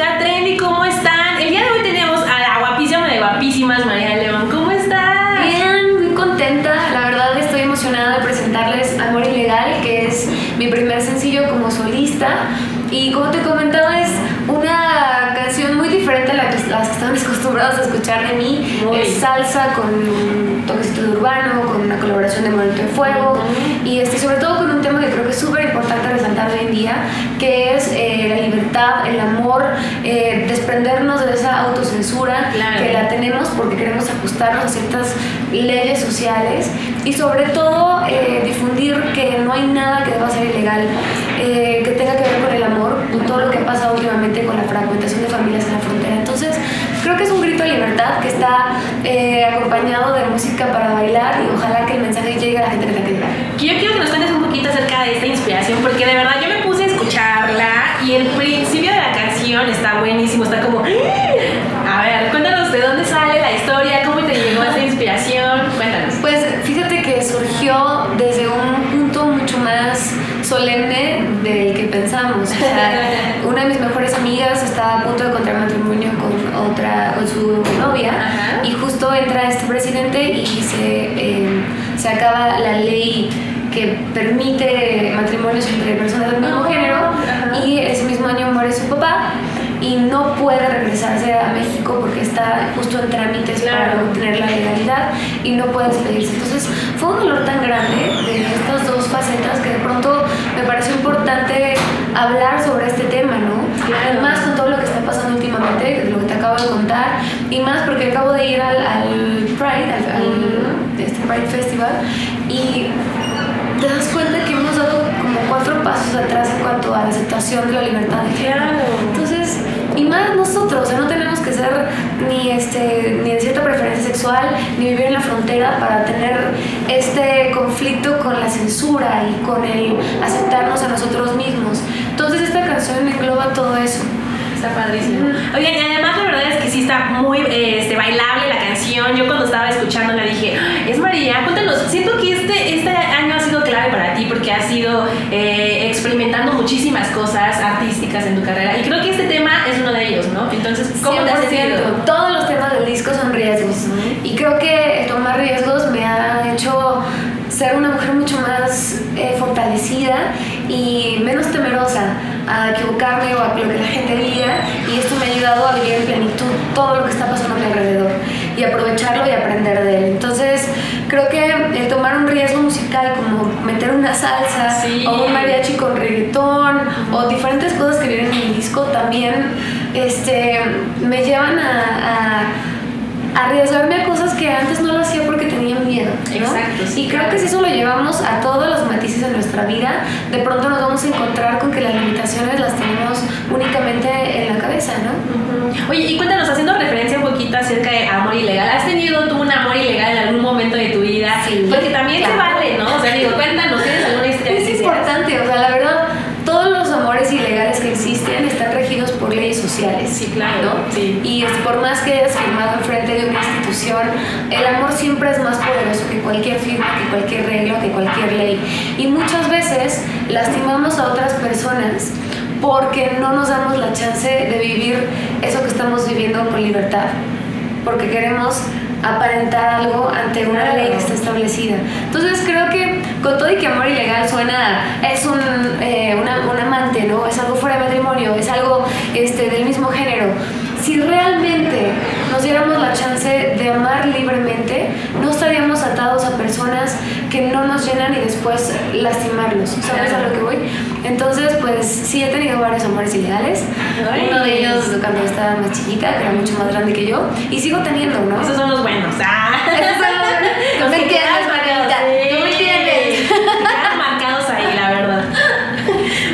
Ciudad Trendy, ¿cómo están? El día de hoy tenemos a la guapísima de guapísimas María León. ¿Cómo estás? Bien, muy contenta. La verdad estoy emocionada de presentarles Amor Ilegal, que es mi primer sencillo como solista. Y como te comentaba, es una canción muy diferente a las que están acostumbrados a escuchar de mí. Muy. Es salsa con un toquecito urbano, con una colaboración de Momento de Fuego. Y sobre todo con un tema que creo que es súper importante resaltar hoy en día, que es la libertad, el amor, desprendernos de esa autocensura, claro, que la tenemos porque queremos ajustarnos a ciertas leyes sociales. Y sobre todo difundir que no hay nada que deba ser ilegal, que tenga que ver con el amor, con todo lo que ha pasado últimamente con la fragmentación de familias en la frontera. Entonces creo que es un grito de libertad que está acompañado de música para bailar, y ojalá que el mensaje llegue a la gente que la quiera. Yo quiero que nos cuentes un poquito acerca de esta inspiración, porque de verdad yo me puse a escucharla y el principio de la canción está buenísimo, está como... A ver, cuéntanos de dónde sale la historia, cómo te llegó esta inspiración, cuéntanos. Pues fíjate que surgió desde un punto mucho más solemne del que pensamos. O sea, una de mis mejores amigas estaba a punto de contraer matrimonio con su novia. Ajá. Y justo entra este presidente y se acaba la ley que permite matrimonios entre personas del mismo género. Ajá. Y ese mismo año muere su papá y no puede regresarse a México porque está justo en trámites, claro, para obtener la legalidad, y no puede despedirse. Entonces fue un dolor tan grande de estas dos facetas que de pronto me pareció importante hablar sobre este tema, ¿no? Claro. Además, con todo lo que está pasando últimamente, lo que te acabo de contar, y más porque acabo de ir al Pride, este Pride Festival, y te das cuenta que hemos dado como 4 pasos atrás en cuanto a la aceptación de la libertad de género. Entonces, y más nosotros, o sea, no tenemos que ser ni de cierta preferencia sexual, ni vivir en la frontera para tener este conflicto con la censura y con el aceptarnos a nosotros mismos. Entonces esta canción engloba todo eso. Está padrísimo. Oigan, y además la verdad es que sí está muy bailable la canción. Yo cuando estaba escuchándola dije, es María. Cuéntanos, siento que este año ha sido clave para ti porque has ido experimentando muchísimas cosas artísticas en tu carrera, y creo que este tema es uno de ellos, ¿no? Entonces, ¿cómo te has sentido? Todos los temas del disco son riesgos. Y creo que tomar riesgos me ha hecho ser una mujer mucho más fortalecida y menos temerosa a equivocarme o a lo que la gente diga, y esto me ha ayudado a vivir en plenitud todo lo que está pasando a mi alrededor y aprovecharlo y aprender de él. Entonces creo que el tomar un riesgo musical como meter una salsa, sí, o un mariachi con reggaetón o diferentes cosas que vienen en mi disco también me llevan a arriesgarme a cosas que antes no lo hacía porque tenía miedo, ¿no? Exacto, sí. Y creo que si eso lo llevamos a todos los matices de nuestra vida, de pronto nos vamos a encontrar con que las limitaciones las tenemos únicamente en la cabeza, ¿no? Uh-huh. Oye, y cuéntanos, haciendo referencia un poquito acerca de amor ilegal, ¿has tenido tú un amor ilegal en algún momento de tu vida? Sí. Porque también, claro, te vale, ¿no? O sea, digo, cuéntanos, ¿tienes alguna historia? Es importante, o sea, la verdad, todos los amores ilegales que existen están regidos por leyes sociales. Sí, claro, ¿no? Sí. Y por más que hayas firmado enfrente de una institución, el amor siempre es más poderoso que cualquier firma, que cualquier regla, que cualquier ley. Y muchas veces lastimamos a otras personas porque no nos damos la chance de vivir eso que estamos viviendo con libertad, porque queremos aparentar algo ante una ley que está establecida. Entonces creo que con todo y que amor ilegal suena, es un amante, ¿no? Es algo fuera de matrimonio, es algo del mismo género. Si realmente nos diéramos la chance de amar libremente, no estaríamos atados a personas que no nos llenan y después lastimarlos, ¿sabes a lo que voy? Entonces, pues sí, he tenido varios amores ilegales. Ay. Uno de ellos cuando estaba más chiquita, que era mucho más grande que yo, y sigo teniendo, ¿no? Esos son los buenos. Ah. Esos son los buenos. Me quedas marcados. Sí. Tú me tienes. Quedan marcados ahí, la verdad.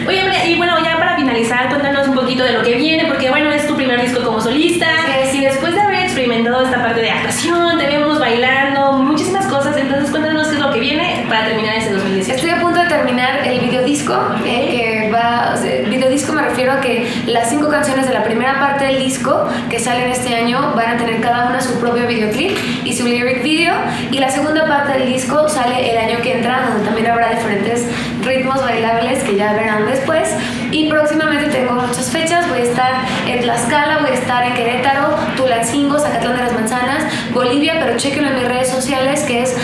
Oye, y bueno, ya para finalizar, cuéntanos un poquito de lo que viene, porque bueno, es tu primer disco como solista. Sí. Y después de haber experimentado esta parte de actuación, te vemos bailando, muchísimas cosas. Entonces, cuéntanos qué es lo que viene para terminar este 2018. Estoy a punto de terminar el videodisco. Que va, o sea, videodisco me refiero a que las 5 canciones de la primera parte del disco que salen este año van a tener cada una su propio videoclip y su lyric video, y la segunda parte del disco sale el año que entra, donde también habrá diferentes ritmos bailables que ya verán después. Y próximamente tengo muchas fechas, voy a estar en en Tlaxcala, voy a estar en Querétaro, Tulancingo, Zacatlán de las Manzanas, Bolivia, pero chequenlo en mis redes sociales, que es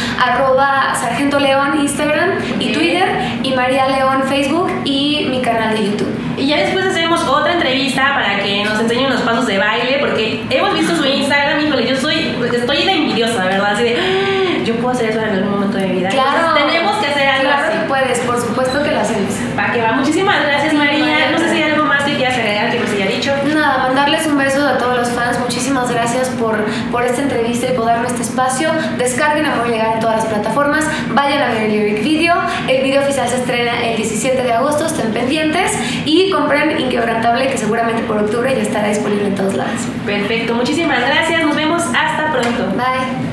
@sargentoleón Instagram y Twitter, y María León Facebook y mi canal de YouTube. Y ya después hacemos otra entrevista para que nos enseñen los pasos de baile, porque hemos visto su Instagram, híjole, yo estoy de envidiosa, ¿verdad? Así de, yo puedo hacer eso en algún momento de mi vida. Claro. Entonces, tenemos que hacer algo así. Claro que puedes, por supuesto que lo hacemos. Va, que va. Muchísimas gracias, María. No sé si hay algo más que quieras agregar que nos haya dicho. Nada, mandarles un beso a todos los fans. Muchísimas gracias por esta entrevista y por darme este espacio. Descarguen Amor Ilegal en todas las plataformas. Vayan a ver el lyric video. El video oficial se estrena el 17 de agosto. Estén pendientes. Y compren Inquebrantable, que seguramente por octubre ya estará disponible en todos lados. Perfecto. Muchísimas gracias. Nos vemos. Hasta pronto. Bye.